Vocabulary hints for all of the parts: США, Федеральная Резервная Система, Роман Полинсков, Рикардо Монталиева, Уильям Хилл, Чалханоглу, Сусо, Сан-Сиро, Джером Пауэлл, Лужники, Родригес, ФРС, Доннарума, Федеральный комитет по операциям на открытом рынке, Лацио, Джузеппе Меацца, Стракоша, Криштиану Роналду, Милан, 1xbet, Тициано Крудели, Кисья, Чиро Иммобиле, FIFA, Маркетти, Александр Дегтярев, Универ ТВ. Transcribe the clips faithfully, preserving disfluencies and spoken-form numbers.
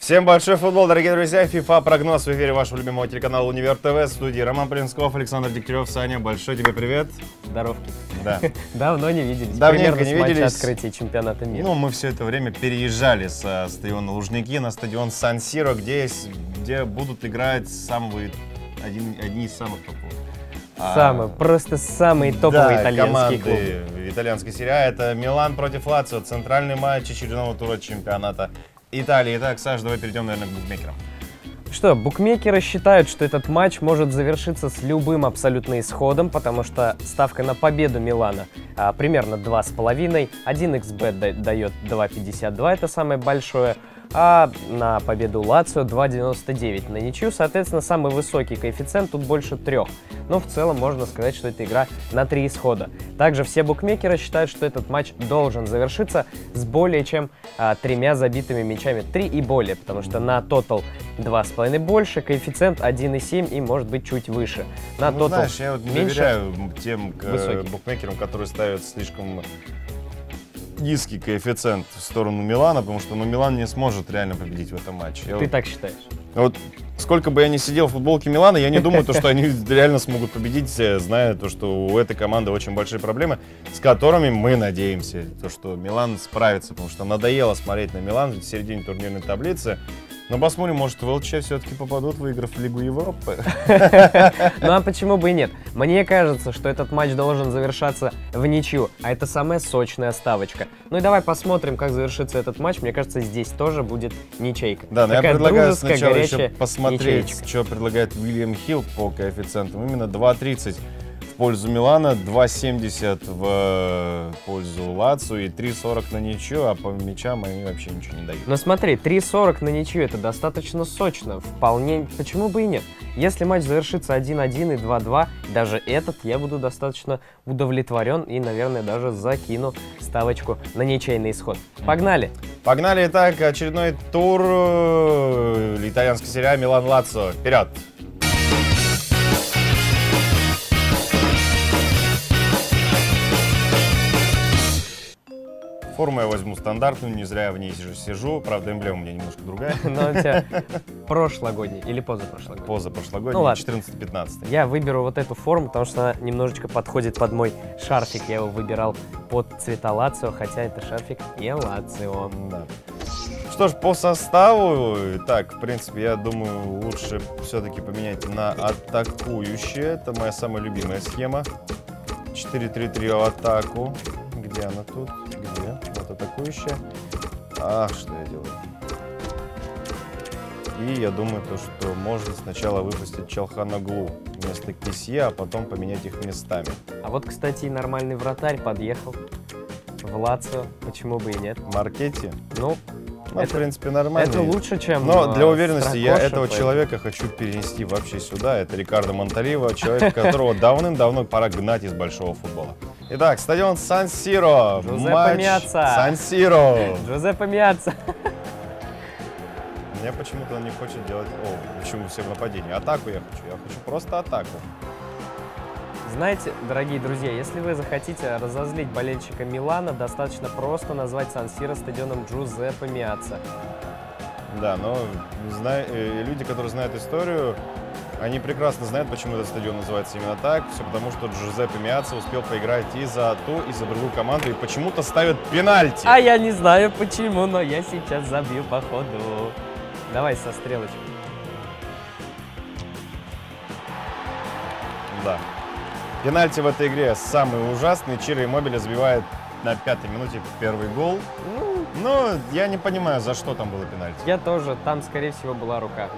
Всем большой футбол, дорогие друзья. FIFA прогноз в эфире вашего любимого телеканала Универ ТВ. В студии Роман Полинсков, Александр Дегтярев. Саня, большой тебе привет. Здоров. Да. Давно не виделись. Давненько не виделись. Открытие чемпионата мира. Ну, мы все это время переезжали со стадиона Лужники на стадион Сан-Сиро, где, где будут играть самые, один, одни из самых топовых. Самые, а, просто самые топовые, да, итальянские команды итальянской серии. Это Милан против Лацио, центральный матч очередного тура чемпионата Италии. Итак, Саш, давай перейдем, наверное, к букмекерам. Что, букмекеры считают, что этот матч может завершиться с любым абсолютно исходом, потому что ставка на победу Милана а, примерно два с половиной. один икс бет дает два пятьдесят два, это самое большое, а на победу Лацио два девяносто девять. На ничью, соответственно, самый высокий коэффициент, тут больше трех. Но в целом можно сказать, что эта игра на три исхода. Также все букмекеры считают, что этот матч должен завершиться с более чем а, тремя забитыми мячами. Три и более, потому что на тотал два с половиной больше, коэффициент один и семь и может быть чуть выше. На ну, тотал знаешь, я вот не меньше, доверяю тем к, букмекерам, которые ставят слишком низкий коэффициент в сторону Милана, потому что ну, Милан не сможет реально победить в этом матче. Я Ты вот, так считаешь? Вот сколько бы я ни сидел в футболке Милана, я не думаю, что они реально смогут победить, зная то, что у этой команды очень большие проблемы, с которыми мы надеемся, то, что Милан справится, потому что надоело смотреть на Милан в середине турнирной таблицы. Но посмотрим, может, в ЛЧ все-таки попадут, выиграв Лигу Европы. Ну а почему бы и нет? Мне кажется, что этот матч должен завершаться в ничью, а это самая сочная ставочка. Ну и давай посмотрим, как завершится этот матч. Мне кажется, здесь тоже будет ничейка. Да, но я предлагаю сначала еще посмотреть, что предлагает Уильям Хилл по коэффициентам. Именно два тридцать в пользу Милана, два семьдесят в пользу Лацио и три сорок на ничью, а по мячам они вообще ничего не дают. Но смотри, три сорок на ничью — это достаточно сочно, вполне, почему бы и нет. Если матч завершится один один и два два, даже этот я буду достаточно удовлетворен и, наверное, даже закину ставочку на ничейный исход. Погнали! Погнали! Итак, очередной тур итальянской серии Милан-Лацио. Вперед! Форму я возьму стандартную, не зря я в ней сижу, правда, эмблема у меня немножко другая. Но у тебя прошлогодний или позапрошлогодний? Позапрошлогодний, четырнадцать-пятнадцать. Я выберу вот эту форму, потому что она немножечко подходит под мой шарфик. Я его выбирал под цвета Лацио, хотя это шарфик и Лацио. Что ж, по составу, так, в принципе, я думаю, лучше все-таки поменять на атакующее. Это моя самая любимая схема. четыре три три в атаку. Где она тут? Где? Вот атакующая. Ах, что я делаю? И я думаю, то, что можно сначала выпустить Чалханоглу вместо Кисья, а потом поменять их местами. А вот, кстати, нормальный вратарь подъехал в Лацио. Почему бы и нет? Маркетти? Ну, ну это, в принципе, нормально. Это лучше, чем Но для уверенности Стракоша, я этого поэтому. человека хочу перенести вообще сюда. Это Рикардо Монталиева, человек, которого давным-давно пора гнать из большого футбола. Итак, стадион Сан-Сиро. Джузеппе Меацца. Сан-Сиро. Джузеппе Меацца. Мне почему-то он не хочет делать... О, почему все в нападении? Атаку я хочу. Я хочу просто атаку. Знаете, дорогие друзья, если вы захотите разозлить болельщика Милана, достаточно просто назвать Сан-Сиро стадионом Джузеппе Меацца. Да, но зна... люди, которые знают историю... Они прекрасно знают, почему этот стадион называется именно так. Все потому, что Джузеппе Меацца успел поиграть и за ту, и за другую команду, и почему-то ставят пенальти. А я не знаю почему, но я сейчас забью по ходу. Давай со стрелочкой. Да. Пенальти в этой игре самый ужасный. Чиро Иммобиле забивает на пятой минуте первый гол. Но я не понимаю, за что там было пенальти. Я тоже. Там, скорее всего, была рука.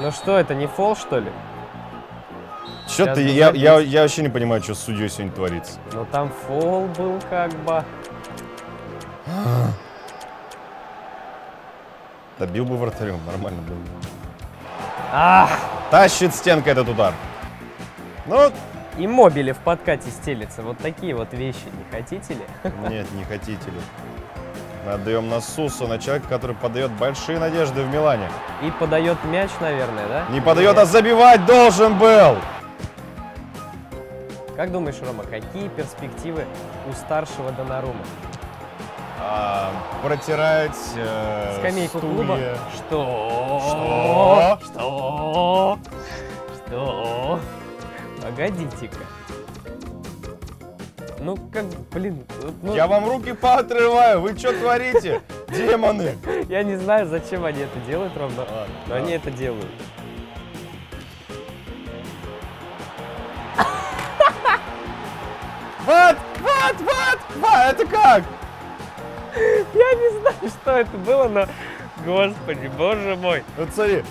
Ну что, это не фол, что ли? Что ты, я, я, я вообще не понимаю, что с судьей сегодня творится. Ну там фол был как бы. Да бил бы вратарем, нормально был. Ах! Тащит стенка этот удар. Ну... Иммобиле в подкате стелится. Вот такие вот вещи. Не хотите ли? Нет, не хотите ли. Отдаем на Сусо, на человека, который подает большие надежды в Милане. И подает мяч, наверное, да? Не подает, Нет. а забивать должен был! Как думаешь, Рома, какие перспективы у старшего Доннарума? А, протирать э, скамейку стулья. Клуба. Что? Что? Что? Что? Погодите-ка. Ну, как, блин... Ну... Я вам руки поотрываю, вы что творите, демоны? Я не знаю, зачем они это делают, ровно, а, но да. они это делают. Вот, вот, вот, вот, это как? Я не знаю, что это было, но... Господи, боже мой. Вот смотри.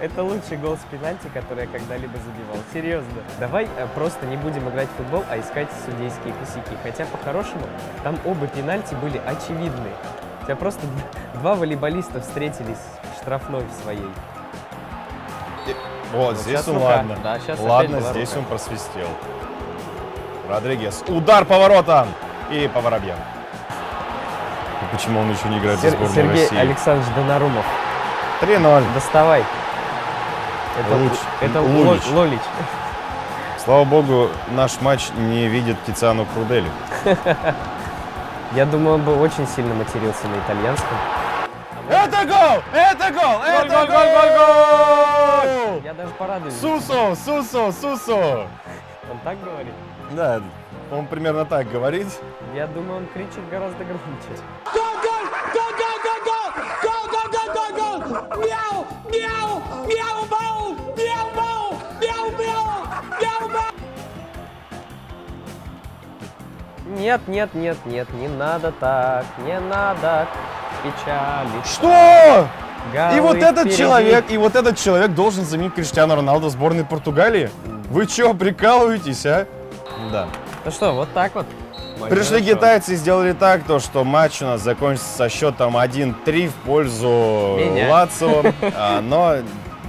Это лучший гол с пенальти, который я когда-либо забивал. Серьезно. Давай просто не будем играть в футбол, а искать судейские косяки. Хотя, по-хорошему, там оба пенальти были очевидны. У тебя просто два волейболиста встретились в штрафной своей. Вот, здесь он, ладно. Ладно, здесь он просвистел. Родригес. Удар по воротам. И по воробьям. Почему он еще не играет в сборную России? Сергей Александрович Доннарумов. три ноль. Доставай. Это, Луч, это Лолич. Лолич. Слава богу, наш матч не видит Тициано Крудели. Я думаю, он бы очень сильно матерился на итальянском. Это гол! Это гол! Это гол! Гол! Я даже порадуюсь. Сусо! Сусо! Сусо! Он так говорит? Да, он примерно так говорит. Я думаю, он кричит гораздо громче. Мяу! Мяу! Мяу! Мяу! Мяу! Мяу! Мяу! Мяу! Мяу! Мяу! Нет, нет, нет, нет, не надо так, не надо печалить. Что? Голы и вот этот впереди. человек, и вот этот человек должен заменить Криштиану Роналду в сборной Португалии? Вы чё, прикалываетесь, а? Да. Ну что, вот так вот. Пришли китайцы и сделали так, то, что матч у нас закончится со счетом один три в пользу Лацио. А, но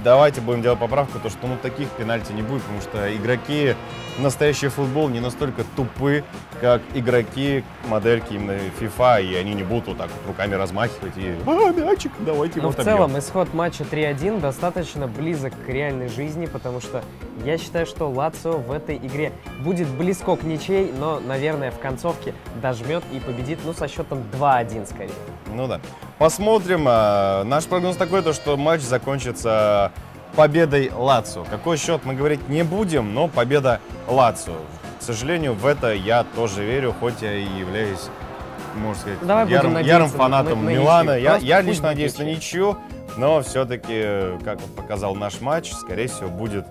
давайте будем делать поправку, то, что ну, таких пенальти не будет, потому что игроки настоящий футбол не настолько тупы, как игроки модельки именно FIFA, и они не будут вот так вот руками размахивать и «А, мячик, давайте его». Но в целом исход матча три один достаточно близок к реальной жизни, потому что я считаю, что Лацио в этой игре будет близко к ничей, но, наверное, в концовке дожмет и победит, ну, со счетом два один скорее. Ну да. Посмотрим. Наш прогноз такой, то, что матч закончится победой Лацио. Какой счет, мы говорить не будем, но победа Лацио. К сожалению, в это я тоже верю, хоть я и являюсь, можно сказать, Давай ярым, ярым фанатом на, на Милана. Я, я лично надеюсь на ничью, но все-таки, как показал наш матч, скорее всего, будет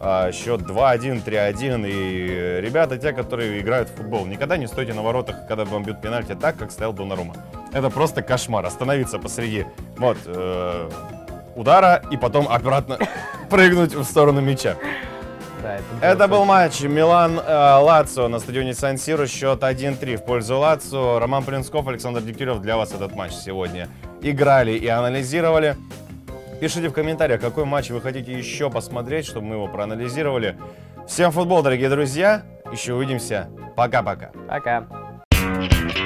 а, счет два один, три один. И ребята, те, которые играют в футбол, никогда не стойте на воротах, когда вам бьют пенальти, так, как стоял Доннарума. Это просто кошмар. Остановиться посреди. Вот. Э удара и потом обратно прыгнуть в сторону мяча. Да, это это был матч Милан-Лацио на стадионе Сан-Сиро. Счет один три в пользу Лацио. Роман Полинсков, Александр Дегтярев для вас этот матч сегодня играли и анализировали. Пишите в комментариях, какой матч вы хотите еще посмотреть, чтобы мы его проанализировали. Всем футбол, дорогие друзья. Еще увидимся. Пока-пока. Пока. -пока. Пока.